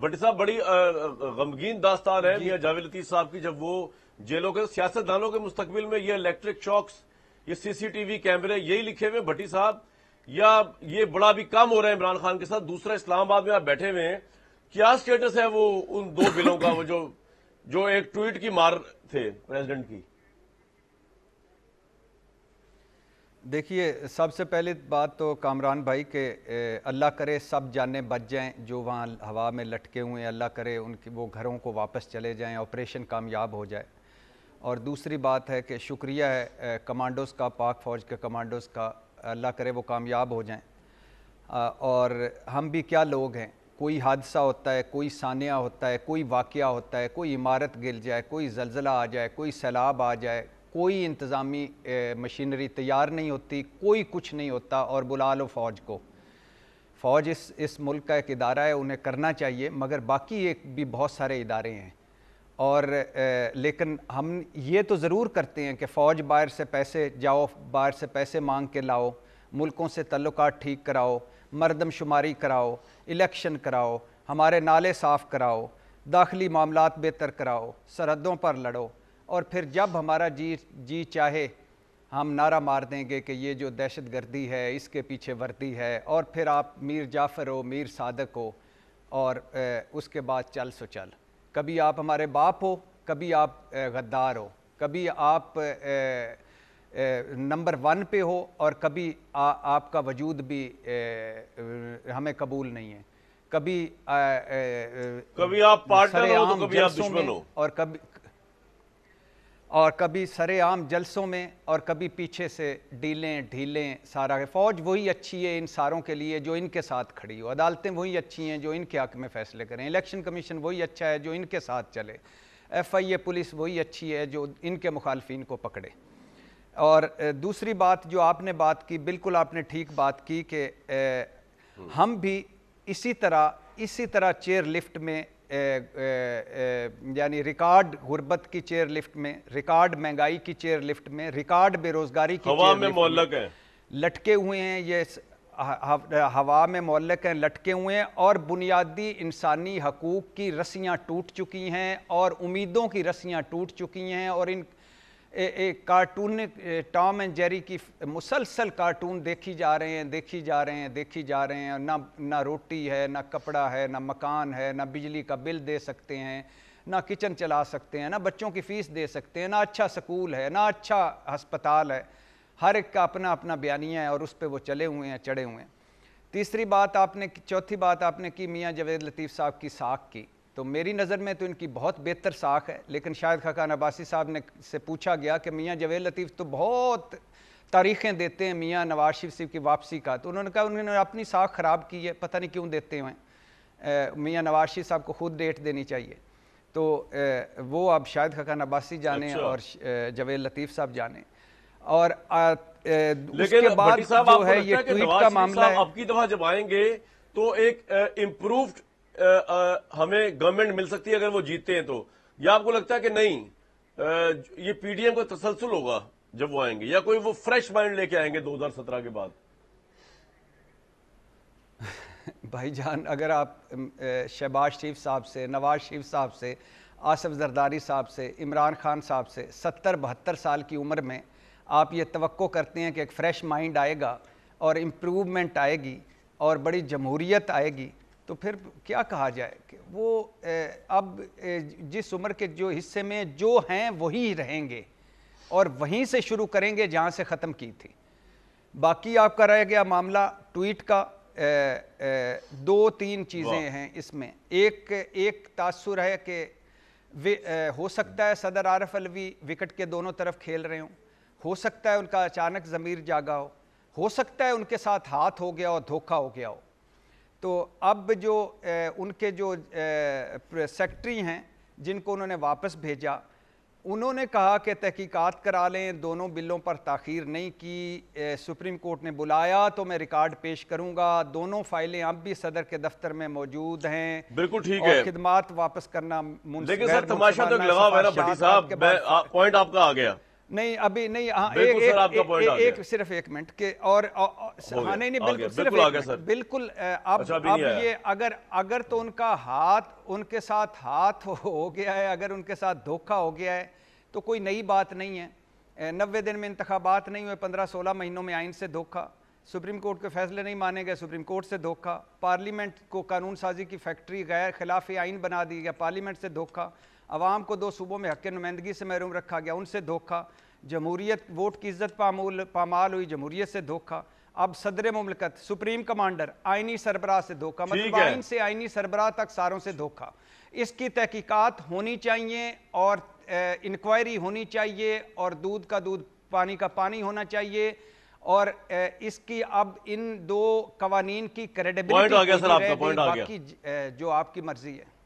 भट्टी साहब, बड़ी गमगीन दास्तान है मियां जावेद लतीफ साहब की, जब वो जेलों के सियासतदानों के मुस्तकबिल में ये इलेक्ट्रिक शॉक्स, ये सीसीटीवी कैमरे, यही लिखे हुए भट्टी साहब, या ये बड़ा भी काम हो रहा है इमरान खान के साथ। दूसरा, इस्लामाबाद में आप बैठे हुए हैं, क्या स्टेटस है वो उन दो बिलों का, वो जो एक ट्वीट की मार थे प्रेसिडेंट की? देखिए, सबसे पहले बात तो कामरान भाई के अल्लाह करे सब जाने बच जाएं जो वहाँ हवा में लटके हुए हैं, अल्लाह करे उनके वो घरों को वापस चले जाएं, ऑपरेशन कामयाब हो जाए। और दूसरी बात है कि शुक्रिया है कमांडोज़ का, पाक फ़ौज के कमांडोज़ का, अल्लाह करे वो कामयाब हो जाएं। और हम भी क्या लोग हैं, कोई हादसा होता है, कोई सानिया होता है, कोई वाक़या होता है, कोई इमारत गिर जाए, कोई ज़लज़ला आ जाए, कोई सैलाब आ जाए, कोई इंतज़ामी मशीनरी तैयार नहीं होती, कोई कुछ नहीं होता और बुला लो फ़ौज को। फ़ौज इस मुल्क का एक इदारा है, उन्हें करना चाहिए, मगर बाकी एक भी बहुत सारे इदारे हैं। और लेकिन हम ये तो ज़रूर करते हैं कि फ़ौज बाहर से पैसे जाओ, बाहर से पैसे मांग के लाओ, मुल्कों से तल्लुकात ठीक कराओ, मरदमशुमारी कराओ, इलेक्शन कराओ, हमारे नाले साफ़ कराओ, दाखिली मामलात बेहतर कराओ, सरहदों पर लड़ो, और फिर जब हमारा जी चाहे हम नारा मार देंगे कि ये जो दहशतगर्दी है इसके पीछे वर्दी है, और फिर आप मीर जाफ़र हो, मीर सादक हो, और उसके बाद चल सो चल। कभी आप हमारे बाप हो, कभी आप गद्दार हो, कभी आप नंबर 1 पे हो, और कभी आपका वजूद भी हमें कबूल नहीं है। कभी आप पार्टनर हो, तो कभी आप दुश्मन हो, और कभी सरेआम जलसों में, और कभी पीछे से ढीलें सारा। फ़ौज वही अच्छी है इन सारों के लिए जो इनके साथ खड़ी हो, अदालतें वही अच्छी हैं जो इनके हक़ में फ़ैसले करें, इलेक्शन कमीशन वही अच्छा है जो इनके साथ चले, एफआईए पुलिस वही अच्छी है जो इनके मुखालफिन को पकड़े। और दूसरी बात जो आपने बात की, बिल्कुल आपने ठीक बात की कि हम भी इसी तरह चेयर लिफ्ट में, यानी रिकॉर्ड गुर्बत की चेयर लिफ्ट में, रिकॉर्ड महंगाई की चेयर लिफ्ट में, रिकॉर्ड बेरोजगारी की हवा में मोहलक हैं, लटके हुए हैं। ये हवा में मोहलक हैं, लटके हुए हैं, और बुनियादी इंसानी हकूक की रस्सियां टूट चुकी हैं, और उम्मीदों की रस्सियां टूट चुकी हैं। और इन कार्टून टॉम एंड जेरी की मुसलसल कार्टून देखी जा रहे हैं, और ना रोटी है, ना कपड़ा है, ना मकान है, ना बिजली का बिल दे सकते हैं, ना किचन चला सकते हैं, ना बच्चों की फीस दे सकते हैं, ना अच्छा स्कूल है, ना अच्छा हस्पताल है। हर एक का अपना बयानिया है, और उस पर वो चले हुए हैं, चढ़े हुए हैं। चौथी बात आपने की मियाँ जावेद लतीफ़ साहब की साख की, तो मेरी नज़र में तो इनकी बहुत बेहतर साख है। लेकिन शायद खाकान अब्बासी साहब ने से पूछा गया कि मियाँ जावेद लतीफ़ तो बहुत तारीखें देते हैं मियाँ नवाज शरीफ की वापसी का, तो उन्होंने कहा उन्होंने अपनी साख ख़राब की है, पता नहीं क्यों देते हैं, मियाँ नवाज शरीफ साहब को खुद डेट देनी चाहिए। तो वो अब शायद खाकान अब्बासी जाने और जावेद लतीफ़ साहब जाने। और उसके बाद जो है ये ट्वीट का मामला है, अब की दफ़ा जब आएंगे तो एक इम्प्रूव्ड हमें गवर्नमेंट मिल सकती है अगर वो जीतते हैं तो, या आपको लगता है कि नहीं ये पीडीएम का तसलसल होगा जब वो आएंगे, या कोई वो फ्रेश माइंड लेके आएंगे 2017 के बाद? भाईजान, अगर आप शहबाज शरीफ साहब से, नवाज शरीफ साहब से, आसफ जरदारी साहब से, इमरान खान साहब से 70-72 साल की उम्र में आप ये तवक्को करते हैं कि एक फ्रेश माइंड आएगा और इम्प्रूवमेंट आएगी और बड़ी जमहूरियत आएगी, तो फिर क्या कहा जाए कि वो अब जिस उम्र के जो हिस्से में जो हैं वही रहेंगे, और वहीं से शुरू करेंगे जहाँ से ख़त्म की थी। बाकी आपका रह गया मामला ट्वीट का। 2-3 चीज़ें हैं इसमें। एक तासुर है कि हो सकता है सदर आरिफ अलवी विकेट के दोनों तरफ खेल रहे हों, हो सकता है उनका अचानक ज़मीर जागा हो सकता है उनके साथ हाथ हो गया और धोखा हो गया हो। तो अब जो उनके जो सेक्रेटरी हैं जिनको उन्होंने वापस भेजा, उन्होंने कहा कि तहकीकात करा लें, दोनों बिलों पर ताख़ीर नहीं की, सुप्रीम कोर्ट ने बुलाया तो मैं रिकॉर्ड पेश करूंगा, दोनों फाइलें अब भी सदर के दफ्तर में मौजूद हैं। बिल्कुल ठीक है, खिदमात वापस करना मुमकिन है। लेकिन सर, तमाशा तो लगा हुआ है ना भट्टी साहब, पॉइंट आपका आ गया। नहीं अभी नहीं, हाँ एक सिर्फ एक मिनट के और हाँ नहीं बिल्कुल सिर्फ बिल्कुल अब ये अगर तो उनका हाथ उनके साथ हाथ हो गया है, अगर उनके साथ धोखा हो गया है तो कोई नई बात नहीं है। 90 दिन में इंतखाबात नहीं हुए, 15-16 महीनों में आइन से धोखा, सुप्रीम कोर्ट के फैसले नहीं माने गए, सुप्रीम कोर्ट से धोखा, पार्लियामेंट को कानून साजी की फैक्ट्री गैर खिलाफी आइन बना दिया गया, पार्लियामेंट से धोखा, आवाम को 2 सूबों में हक़ नुमाइंदगी से महरूम रखा गया, उनसे धोखा, जमहूरियत वोट की इज्जत पामाल हुई, जमहूरियत से धोखा, अब सदर मुमलकत सुप्रीम कमांडर आइनी सरबराह से धोखा, मतलब आइन से आइनी सरबराह तक सारों से धोखा। इसकी तहकीकात होनी चाहिए और इंक्वायरी होनी चाहिए और दूध का दूध पानी का पानी होना चाहिए और इसकी अब इन 2 कवानीन की क्रेडिबिलिटी बाकी जो आपकी मर्जी है।